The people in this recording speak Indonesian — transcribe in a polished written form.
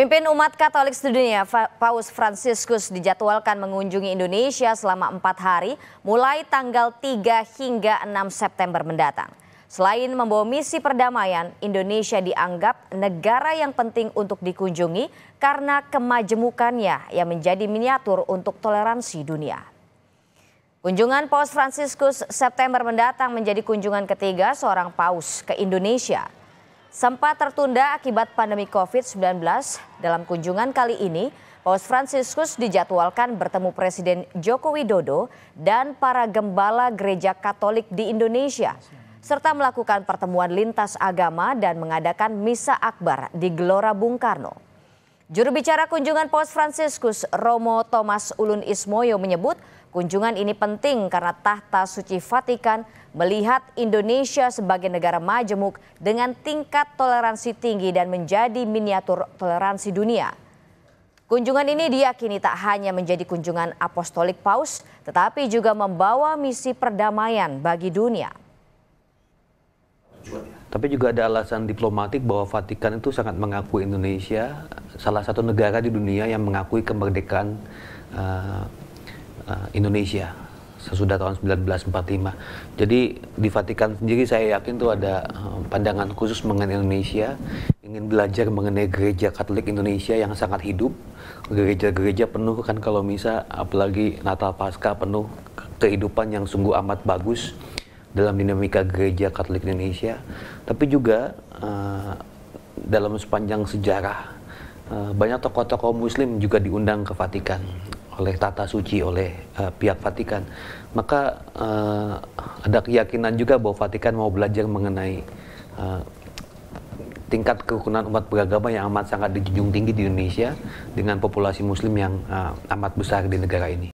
Pemimpin umat Katolik sedunia Paus Fransiskus dijadwalkan mengunjungi Indonesia selama 4 hari mulai tanggal 3 hingga 6 September mendatang. Selain membawa misi perdamaian, Indonesia dianggap negara yang penting untuk dikunjungi karena kemajemukannya yang menjadi miniatur untuk toleransi dunia. Kunjungan Paus Fransiskus September mendatang menjadi kunjungan ketiga seorang paus ke Indonesia. Sempat tertunda akibat pandemi COVID-19, dalam kunjungan kali ini, Paus Fransiskus dijadwalkan bertemu Presiden Joko Widodo dan para gembala gereja Katolik di Indonesia, serta melakukan pertemuan lintas agama dan mengadakan misa akbar di Gelora Bung Karno. Juru bicara kunjungan Paus Fransiskus, Romo Thomas Ulun Ismoyo, menyebut kunjungan ini penting karena tahta suci Vatikan melihat Indonesia sebagai negara majemuk dengan tingkat toleransi tinggi dan menjadi miniatur toleransi dunia. Kunjungan ini diyakini tak hanya menjadi kunjungan apostolik Paus, tetapi juga membawa misi perdamaian bagi dunia. Tapi juga ada alasan diplomatik bahwa Vatikan itu sangat mengakui Indonesia, salah satu negara di dunia yang mengakui kemerdekaan Indonesia sesudah tahun 1945. Jadi di Vatikan sendiri saya yakin tuh ada pandangan khusus mengenai Indonesia, ingin belajar mengenai gereja Katolik Indonesia yang sangat hidup, gereja-gereja penuh kan kalau misa, apalagi Natal Paskah penuh kehidupan yang sungguh amat bagus dalam dinamika gereja Katolik Indonesia, tapi juga dalam sepanjang sejarah banyak tokoh-tokoh Muslim juga diundang ke Vatikan oleh Tata Suci, oleh pihak Vatikan. Maka ada keyakinan juga bahwa Vatikan mau belajar mengenai tingkat kerukunan umat beragama yang amat sangat dijunjung tinggi di Indonesia dengan populasi Muslim yang amat besar di negara ini.